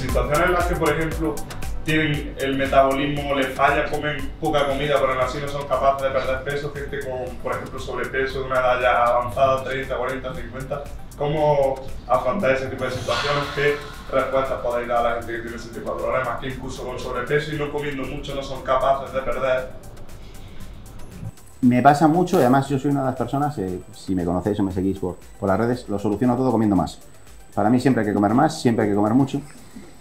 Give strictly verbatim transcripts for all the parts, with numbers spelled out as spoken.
situaciones en las que, por ejemplo, tienen el metabolismo, les falla, comen poca comida, pero aún así no son capaces de perder peso, gente con, por ejemplo, sobrepeso de una edad ya avanzada, treinta, cuarenta, cincuenta, ¿cómo afrontar ese tipo de situaciones? ¿Qué respuestas podéis dar a la gente que tiene ese tipo de problemas, que incluso con sobrepeso y no comiendo mucho no son capaces de perder? Me pasa mucho, y además yo soy una de las personas, eh, si me conocéis o me seguís por, por las redes, lo soluciono todo comiendo más. Para mí siempre hay que comer más, siempre hay que comer mucho.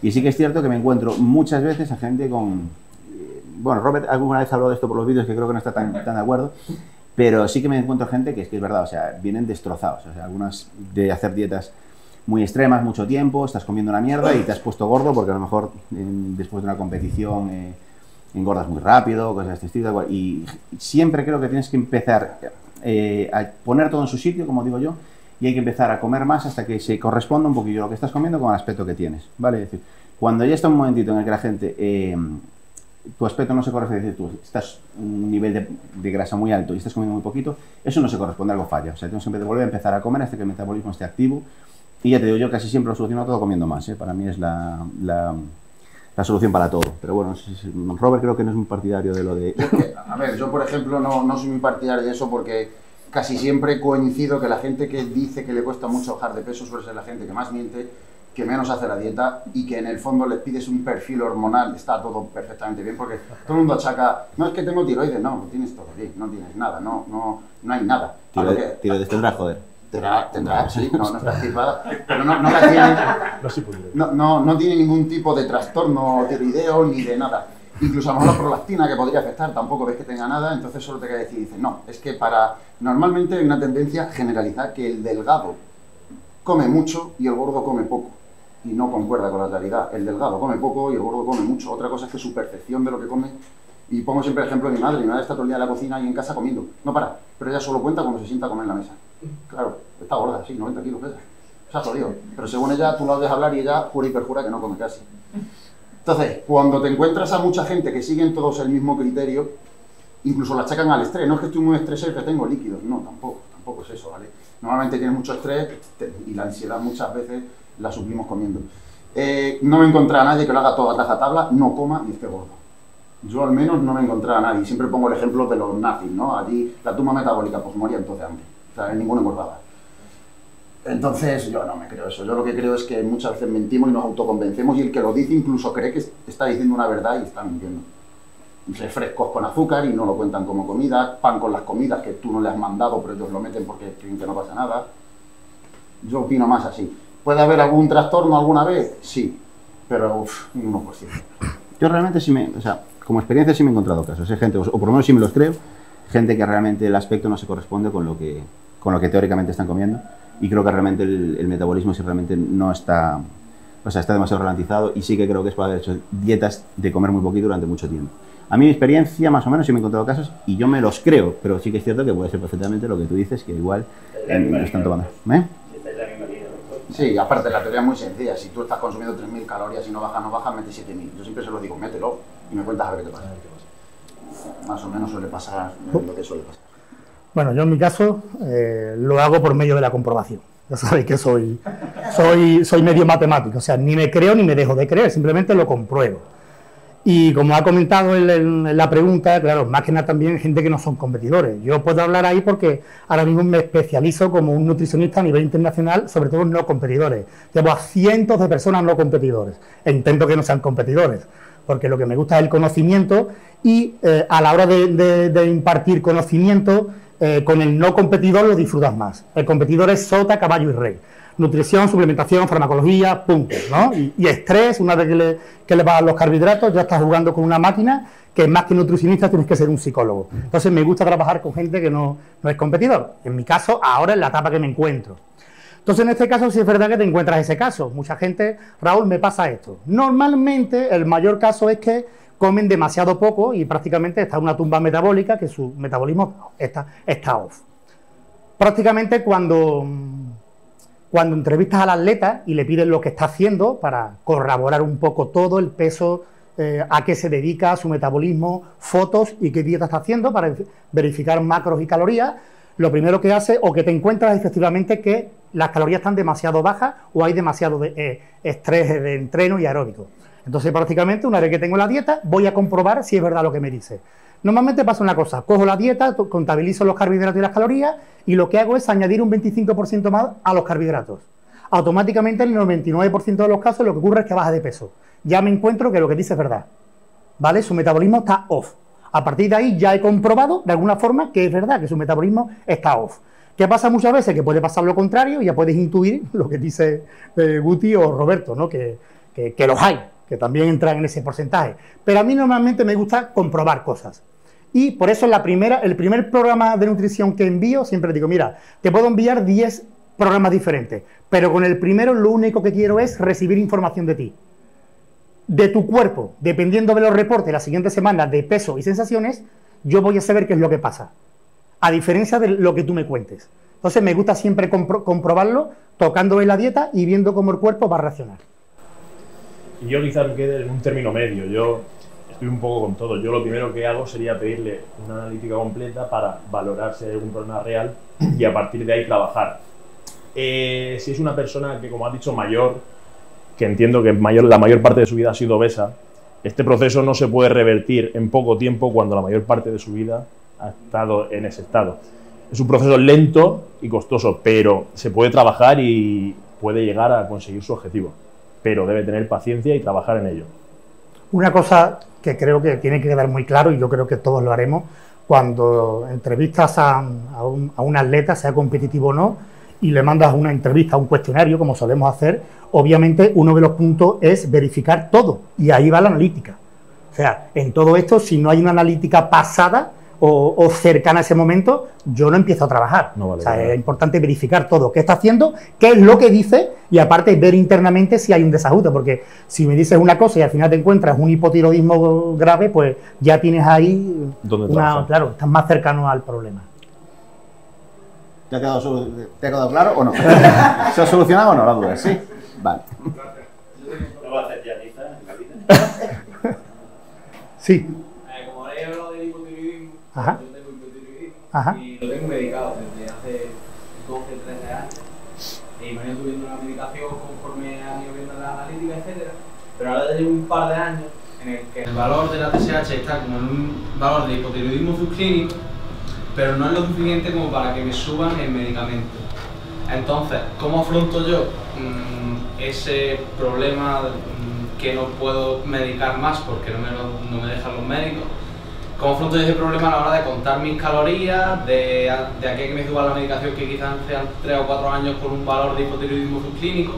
Y sí que es cierto que me encuentro muchas veces a gente con... Bueno, Robert alguna vez habló de esto por los vídeos, que creo que no está tan, tan de acuerdo, pero sí que me encuentro gente que es que es verdad, o sea, vienen destrozados. O sea, algunas de hacer dietas muy extremas, mucho tiempo, estás comiendo una mierda y te has puesto gordo porque a lo mejor eh, después de una competición... Eh, engordas muy rápido, cosas de este tipo, y siempre creo que tienes que empezar eh, a poner todo en su sitio, como digo yo, y hay que empezar a comer más hasta que se corresponda un poquillo lo que estás comiendo con el aspecto que tienes, ¿vale? Es decir, cuando ya está un momentito en el que la gente, eh, tu aspecto no se corresponde, es decir, tú estás un nivel de, de grasa muy alto y estás comiendo muy poquito, eso no se corresponde, algo falla, o sea, tienes que volver a empezar a comer hasta que el metabolismo esté activo, y ya te digo yo, casi siempre lo soluciono todo comiendo más, ¿eh? Para mí es la... la la solución para todo, pero bueno, Robert creo que no es muy partidario de lo de... A ver, yo por ejemplo no, no soy muy partidario de eso porque casi siempre coincido que la gente que dice que le cuesta mucho bajar de peso suele ser la gente que más miente, que menos hace la dieta y que en el fondo les pides un perfil hormonal, está todo perfectamente bien porque todo el mundo achaca, no es que tengo tiroides, no, no tienes todo bien, no tienes nada, no, no, no hay nada. Tiroides, tiroides tendrás, joder. Tendrá, tendrá, sí, no, no está activada, pero no, no la tiene, no, no, no tiene ningún tipo de trastorno tiroideo ni de nada. Incluso a lo mejor la prolactina que podría afectar, tampoco ves que tenga nada, entonces solo te queda decir, dices, no, es que para... Normalmente hay una tendencia a generalizar que el delgado come mucho y el gordo come poco, y no concuerda con la realidad. El delgado come poco y el gordo come mucho. Otra cosa es que su percepción de lo que come... Y pongo siempre el ejemplo de mi madre, mi madre está todo el día en la cocina y en casa comiendo, no para, pero ella solo cuenta cuando se sienta a comer en la mesa. Claro, está gorda, sí, noventa kilos pesa. O sea, jodido. Pero según ella, tú la oyes hablar y ella jura y perjura que no come casi. Entonces, cuando te encuentras a mucha gente que siguen todos el mismo criterio, incluso la achacan al estrés. No es que estoy muy estresado y que tengo líquidos. No, tampoco, tampoco es eso, ¿vale? Normalmente tienes mucho estrés y la ansiedad muchas veces la suplimos comiendo. Eh, no me encontré a nadie que lo haga todo a rajatabla, no coma ni esté gordo. Yo al menos no me encontré a nadie. Siempre pongo el ejemplo de los nazis, ¿no? Allí la tumba metabólica, pues moría entonces hambre. O sea, ninguno engordaba. Entonces, yo no me creo eso. Yo lo que creo es que muchas veces mentimos y nos autoconvencemos y el que lo dice incluso cree que está diciendo una verdad y está mintiendo. Refrescos con azúcar y no lo cuentan como comida, pan con las comidas que tú no le has mandado pero ellos lo meten porque creen que no pasa nada. Yo opino más así. ¿Puede haber algún trastorno alguna vez? Sí, pero uff, un uno por ciento. Yo realmente sí me... O sea, como experiencia sí me he encontrado casos, ¿eh? Gente, o por lo menos sí me los creo, gente que realmente el aspecto no se corresponde con lo que, con lo que teóricamente están comiendo y creo que realmente el, el metabolismo sí realmente no está, o sea, está demasiado ralentizado y sí que creo que es por haber hecho dietas de comer muy poquito durante mucho tiempo. A mí mi experiencia más o menos sí me he encontrado casos y yo me los creo, pero sí que es cierto que puede ser perfectamente lo que tú dices, que igual no están tomando. ¿Eh? Sí, aparte la teoría es muy sencilla, si tú estás consumiendo tres mil calorías y no bajas, no bajas, mete siete mil. Yo siempre se lo digo, mételo y me cuentas a ver qué te pasa. Más o menos suele pasar lo que suele pasar. Bueno, yo en mi caso eh, lo hago por medio de la comprobación. Ya sabéis que soy, soy, soy medio matemático, o sea, ni me creo ni me dejo de creer, simplemente lo compruebo. Y como ha comentado en, en, en la pregunta, claro, más que nada también gente que no son competidores. Yo puedo hablar ahí porque ahora mismo me especializo como un nutricionista a nivel internacional, sobre todo no competidores. Llevo a cientos de personas no competidores. E intento que no sean competidores, porque lo que me gusta es el conocimiento y eh, a la hora de, de, de impartir conocimiento, eh, con el no competidor lo disfrutas más. El competidor es sota, caballo y rey. Nutrición, suplementación, farmacología, punto, ¿no? Y, y estrés, una vez que le, que le vas los carbohidratos, ya estás jugando con una máquina que más que nutricionista tienes que ser un psicólogo. Entonces me gusta trabajar con gente que no, no es competidor. En mi caso, ahora es la etapa que me encuentro. Entonces en este caso sí es verdad que te encuentras ese caso. Mucha gente, Raúl, me pasa esto. Normalmente el mayor caso es que comen demasiado poco y prácticamente está en una tumba metabólica que su metabolismo está, está off. Prácticamente cuando... Cuando entrevistas al atleta y le pides lo que está haciendo para corroborar un poco todo el peso, eh, a qué se dedica, su metabolismo, fotos y qué dieta está haciendo para verificar macros y calorías, lo primero que hace o que te encuentras es efectivamente que las calorías están demasiado bajas o hay demasiado de, eh, estrés de entreno y aeróbico. Entonces, prácticamente, una vez que tengo la dieta, voy a comprobar si es verdad lo que me dice. Normalmente pasa una cosa, cojo la dieta, contabilizo los carbohidratos y las calorías y lo que hago es añadir un veinticinco por ciento más a los carbohidratos. Automáticamente, en el noventa y nueve por ciento de los casos, lo que ocurre es que baja de peso. Ya me encuentro que lo que dice es verdad, ¿vale? Su metabolismo está off. A partir de ahí ya he comprobado, de alguna forma, que es verdad, que su metabolismo está off. ¿Qué pasa muchas veces? Que puede pasar lo contrario, ya puedes intuir lo que dice eh, Guti o Roberto, ¿no? Que, que, que los hay, que también entran en ese porcentaje. Pero a mí normalmente me gusta comprobar cosas. Y por eso la primera, el primer programa de nutrición que envío, siempre digo, mira, te puedo enviar diez programas diferentes, pero con el primero lo único que quiero es recibir información de ti, de tu cuerpo. Dependiendo de los reportes la siguiente semana de peso y sensaciones, yo voy a saber qué es lo que pasa, a diferencia de lo que tú me cuentes. Entonces me gusta siempre compro comprobarlo, tocándole la dieta y viendo cómo el cuerpo va a reaccionar. Y yo quizás me quede en un término medio. Yo estoy un poco con todo. Yo lo primero que hago sería pedirle una analítica completa para valorar si hay algún problema real y a partir de ahí trabajar. Eh, si es una persona que, como has dicho, mayor, que entiendo que mayor, la mayor parte de su vida ha sido obesa, este proceso no se puede revertir en poco tiempo cuando la mayor parte de su vida ha estado en ese estado. Es un proceso lento y costoso, pero se puede trabajar y puede llegar a conseguir su objetivo, pero debe tener paciencia y trabajar en ello. Una cosa que creo que tiene que quedar muy claro, y yo creo que todos lo haremos, cuando entrevistas a, a, un, a un atleta, sea competitivo o no, y le mandas una entrevista, un cuestionario, como solemos hacer, obviamente uno de los puntos es verificar todo, y ahí va la analítica. O sea, en todo esto, si no hay una analítica pasada o, o cercana a ese momento, yo no empiezo a trabajar. No vale, o sea, vale. Es importante verificar todo, qué está haciendo, qué es lo que dice, y aparte ver internamente si hay un desajuste, porque si me dices una cosa y al final te encuentras un hipotiroidismo grave, pues ya tienes ahí una, claro, estás más cercano al problema. ¿Te ha quedado, ¿te ha quedado claro o no? ¿Se ha solucionado o no la duda? Sí. Vale. ¿Lo vas a hacer pianista en la vida? Sí. Eh, como he hablado del hipotiroidismo, yo tengo hipotiroidismo y lo tengo medicado desde hace doce, trece años. Y me he ido subiendo una medicación conforme han ido viendo las analíticas, etcétera. Pero ahora llevo un par de años en el que el valor de la T S H está como en un valor de hipotiroidismo subclínico, pero no es lo suficiente como para que me suban el medicamento. Entonces, ¿cómo afronto yo mmm, ese problema mmm, que no puedo medicar más porque no me, lo, no me dejan los médicos? ¿Cómo afronto yo ese problema a la hora de contar mis calorías, de, de aquel que me suba la medicación que quizás sean tres o cuatro años con un valor de hipotiroidismo subclínico?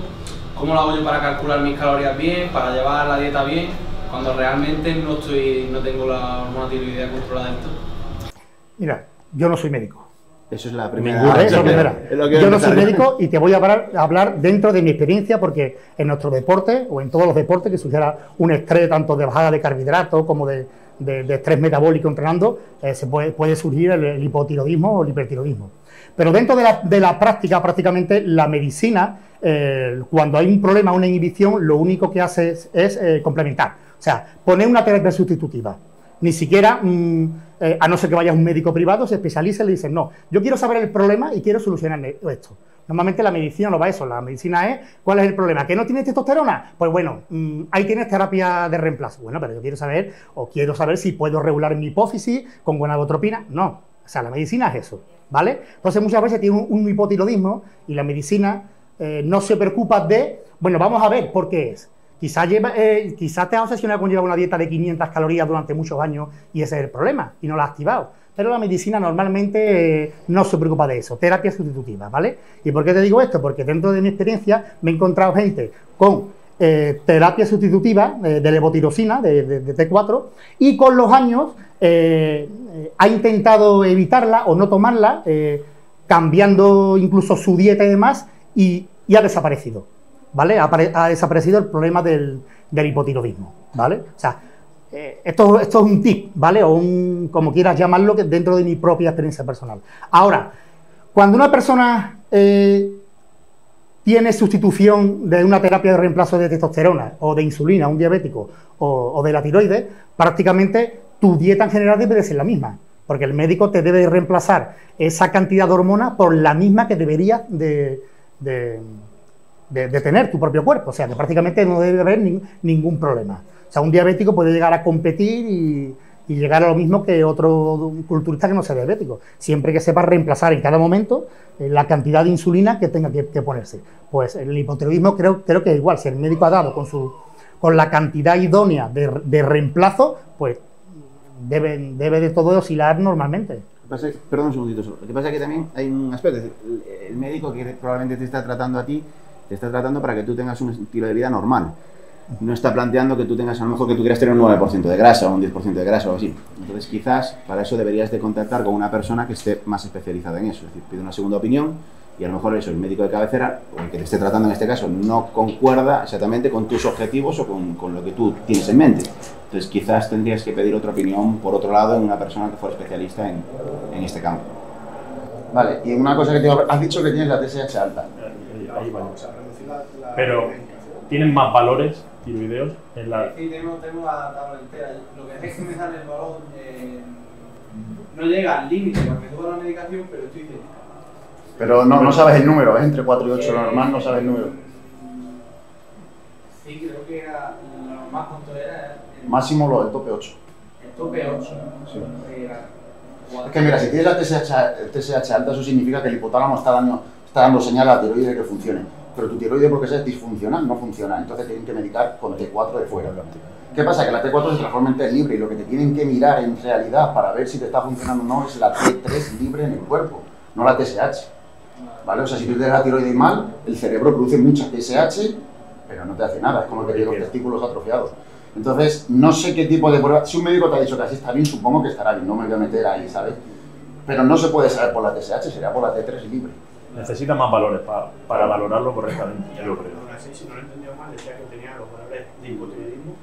¿Cómo lo hago yo para calcular mis calorías bien, para llevar la dieta bien, cuando realmente no, estoy, no tengo la hormonatiroidea controlada de esto? Mira, yo no soy médico. Eso es la primera. Ninguna, es la primera. Es lo que yo no soy médico y te voy a hablar, a hablar dentro de mi experiencia, porque en nuestro deporte o en todos los deportes que sugiera un estrés tanto de bajada de carbohidratos como de, de, de estrés metabólico entrenando, eh, se puede, puede surgir el, el hipotiroidismo o el hipertiroidismo. Pero dentro de la, de la práctica, prácticamente la medicina, eh, cuando hay un problema, una inhibición, lo único que hace es, es eh, complementar. O sea, poner una terapia sustitutiva. Ni siquiera, mmm, eh, a no ser que vayas a un médico privado, se especializa y le dicen, no, yo quiero saber el problema y quiero solucionar esto. Normalmente la medicina no va a eso, la medicina es, ¿cuál es el problema? ¿Que no tienes testosterona? Pues bueno, mmm, ahí tienes terapia de reemplazo. Bueno, pero yo quiero saber, o quiero saber si puedo regular mi hipófisis con gonadotropina. No, o sea, la medicina es eso, ¿vale? Entonces muchas veces tiene un, un hipotiroidismo y la medicina eh, no se preocupa de, bueno, vamos a ver por qué es. Quizás eh, quizá te has obsesionado con llevar una dieta de quinientas calorías durante muchos años y ese es el problema, y no la has activado. Pero la medicina normalmente eh, no se preocupa de eso, terapias sustitutivas, ¿vale? ¿Y por qué te digo esto? Porque dentro de mi experiencia me he encontrado gente con eh, terapia sustitutiva eh, de levotirosina, de, de, de T cuatro, y con los años eh, eh, ha intentado evitarla o no tomarla, eh, cambiando incluso su dieta y demás, y, y ha desaparecido. ¿Vale? Ha, ha desaparecido el problema del, del hipotiroidismo, ¿vale? O sea, eh, esto, esto es un tip, ¿vale? O un, como quieras llamarlo, que dentro de mi propia experiencia personal. Ahora, cuando una persona eh, tiene sustitución de una terapia de reemplazo de testosterona o de insulina, un diabético o, o de la tiroides, prácticamente tu dieta en general debe de ser la misma, porque el médico te debe de reemplazar esa cantidad de hormonas por la misma que deberías de... de, de, de tener tu propio cuerpo, o sea que prácticamente no debe haber ni, ningún problema. O sea, un diabético puede llegar a competir y, y llegar a lo mismo que otro culturista que no sea diabético, siempre que sepa reemplazar en cada momento eh, la cantidad de insulina que tenga que, que ponerse. Pues el hipotiroidismo creo, creo que es igual, si el médico ha dado con, su, con la cantidad idónea de, de reemplazo, pues debe, debe de todo oscilar normalmente. Perdón un segundito solo. Lo que pasa es que también hay un aspecto, es decir, el médico que probablemente te está tratando a ti, te está tratando para que tú tengas un estilo de vida normal. No está planteando que tú tengas, a lo mejor que tú quieras tener un nueve por ciento de grasa o un diez por ciento de grasa o así. Entonces quizás para eso deberías de contactar con una persona que esté más especializada en eso. Es decir, pide una segunda opinión y a lo mejor eso, el médico de cabecera o el que te esté tratando en este caso no concuerda exactamente con tus objetivos o con, con lo que tú tienes en mente. Entonces quizás tendrías que pedir otra opinión por otro lado en una persona que fuera especialista en, en este campo. Vale, y una cosa que tengo, has dicho que tienes la T S H alta. Ahí vamos. Pero tienen más valores tiroideos en la... Sí, tenemos, tenemos la tabla entera. Lo que es que me sale el valor eh, no llega al límite porque tuvo la medicación, pero estoy cerca. Pero no, no sabes el número, es entre cuatro y ocho, eh, lo normal, no sabes el número. Sí, creo que era lo más cuánto era. Máximo lo del tope ocho. El tope ocho. Sí. Es que mira, si tienes la T S H, T S H alta, eso significa que el hipotálamo está dando, está dando señal a la tiroides de que funcione. Pero tu tiroide, porque sea, es disfuncional, no funciona. Entonces tienen que medicar con T cuatro de fuera. ¿Qué pasa? Que la T cuatro se transforma en T libre y lo que te tienen que mirar en realidad para ver si te está funcionando o no es la T tres libre en el cuerpo, no la T S H. ¿Vale? O sea, si tú tienes la tiroides mal, el cerebro produce mucha T S H, pero no te hace nada. Es como que tiene los testículos atrofiados. Entonces, no sé qué tipo de prueba... Si un médico te ha dicho que así está bien, supongo que estará bien. No me voy a meter ahí, ¿sabes? Pero no se puede saber por la T S H, será por la T tres libre. Necesita más valores para, para valorarlo correctamente. Ya, yo creo. Aún así, si no lo he entendido mal, decía que tenía los valores de hipotiroidismo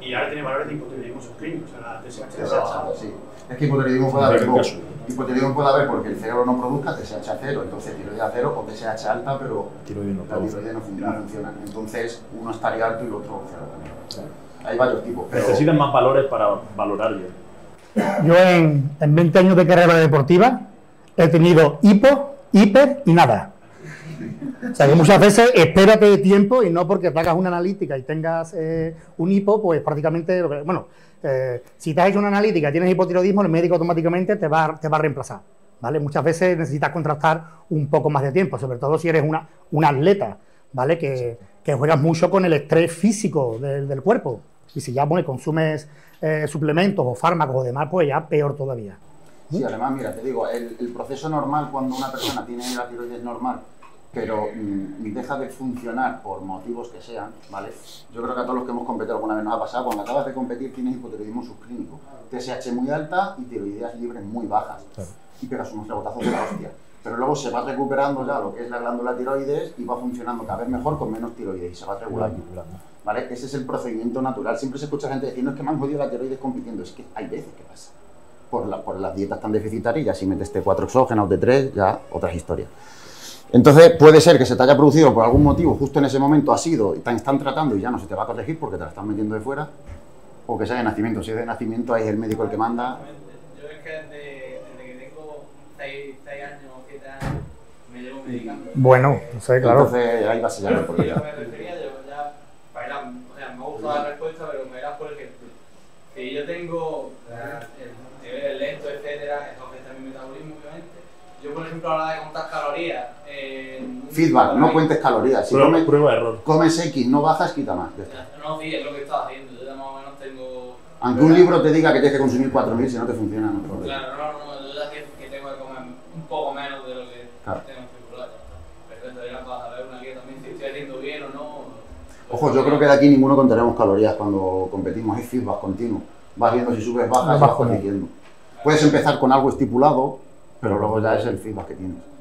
y ahora tiene valores de hipotiroidismo subclínico, o sea, la T S H. T S H, sí. Es que hipotiroidismo puede haber poco. Hipotiroidismo puede haber porque el cerebro no produzca T S H cero, entonces tiroide a cero o T S H alta, pero la tiroide no funciona. Entonces, uno estaría alto y el otro cero también. Hay varios tipos. Pero... necesitan más valores para valorar bien. Yo en, en veinte años de carrera deportiva he tenido hipo, hiper y nada. O sea que muchas veces espérate tiempo y no porque te hagas una analítica y tengas eh, un hipo, pues prácticamente, bueno, eh, si te has hecho una analítica y tienes hipotiroidismo, el médico automáticamente te va, te va a reemplazar, ¿vale? Muchas veces necesitas contrastar un poco más de tiempo, sobre todo si eres una, una atleta, ¿vale? Que, que juegas mucho con el estrés físico de, del cuerpo. Y si ya bueno, consumes eh, suplementos o fármacos o demás, pues ya peor todavía. Sí, además, mira, te digo, el, el proceso normal cuando una persona tiene la tiroides normal, pero mm, deja de funcionar por motivos que sean, ¿vale? Yo creo que a todos los que hemos competido alguna vez nos ha pasado, cuando acabas de competir tienes hipotiroidismo subclínico, T S H muy alta y tiroideas libres muy bajas, claro. Y pegas unos rebotazos de la hostia. Pero luego se va recuperando ya lo que es la glándula tiroides y va funcionando cada vez mejor con menos tiroides y se va regulando, ¿vale? Ese es el procedimiento natural. Siempre se escucha gente decir, no es que me han jodido la tiroides compitiendo, es que hay veces que pasa. Por, la, por las dietas tan deficitarias, ya si metes T cuatro exógenos, T tres, ya otras historias. Entonces puede ser que se te haya producido por algún motivo, justo en ese momento ha sido, te están tratando y ya no se te va a corregir porque te la están metiendo de fuera, o que sea de nacimiento. Si es de nacimiento, ahí es el médico el que manda. Yo es que desde, desde que tengo seis años, siete años, me llevo medicando. Bueno, no sé, claro. Entonces ahí vas a llegar por ella. Yo me refería, yo ya bailaba, o sea, me gusta la respuesta, pero me da por el ejemplo. Si yo tengo... lento, etcétera, eso afecta mi metabolismo, obviamente. Yo, por ejemplo, a la hora de contar calorías... Eh, Feedback, no cuentes calorías. Si prueba, comes, prueba error. Comes X, no bajas, quita más. No, sí, es lo que estaba haciendo. Yo ya más o menos tengo... Aunque un libro te diga que tienes que consumir cuatro mil, si no te funciona, no problema. Claro, no, no, yo ya siento que tengo que comer un poco menos de lo que claro. Tengo en circular. Pero eso ya para saber una guía también si estoy haciendo bien o no. Pues, ojo, yo creo que de aquí ninguno contaremos calorías cuando competimos. Es feedback continuo. Vas viendo si subes, bajas, no, vas corrigiendo. Puedes empezar con algo estipulado, pero luego ya es el feedback que tienes.